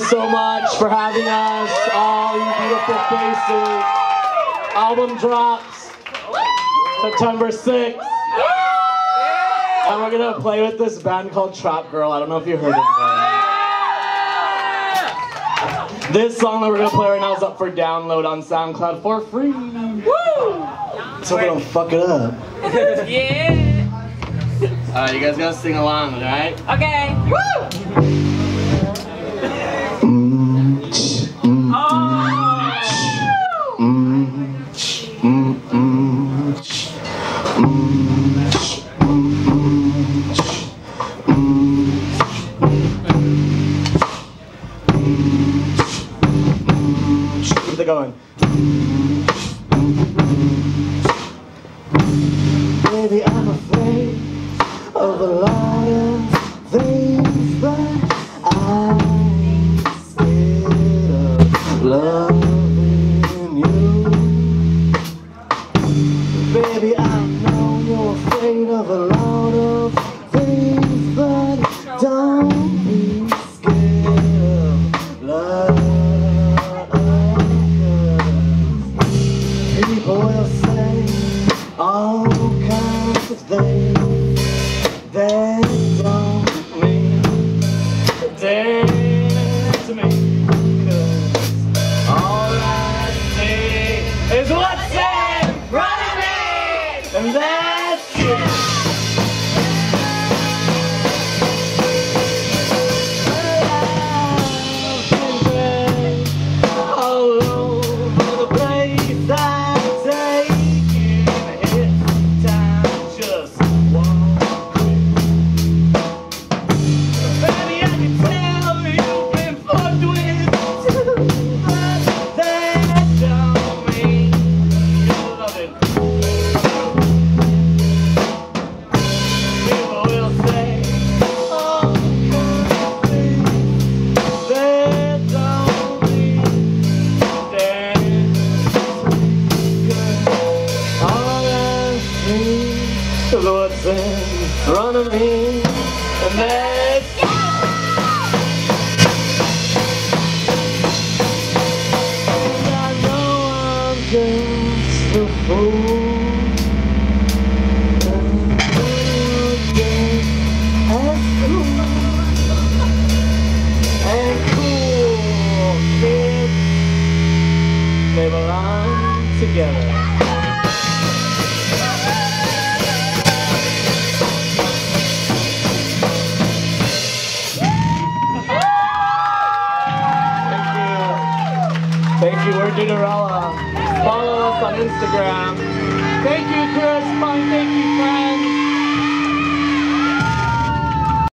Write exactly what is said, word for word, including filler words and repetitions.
you so much for having us, all you beautiful faces. Album drops September sixth. And we're going to play with this band called Trap Girl. I don't know if you heard of them. This song that we're going to play right now is up for download on SoundCloud for free. Woo! So we don't fuck it up. Yeah! Alright, you guys gotta sing along, alright? Okay. Woo! Mm, ch, mm, oh. mm, ch, mm, mm, ch, mm, ch, mm, ch, mm, ch. Keep it going. Baby, I'm afraid of a lot of things, but I'm scared of loving you. Baby, I know you're afraid of a lot of things, but don't be scared of love. People will say all kinds of things that don't mean a damn to me, 'cause all I see is what's in front of me, and that's it. What's in front of me, and that's it. I know I'm just a fool, and I'm just as cool, and cool kids, they belong together. Thank you, we're Duderella. Follow us on Instagram. Thank you, Chris. Bye. Thank you, Brad.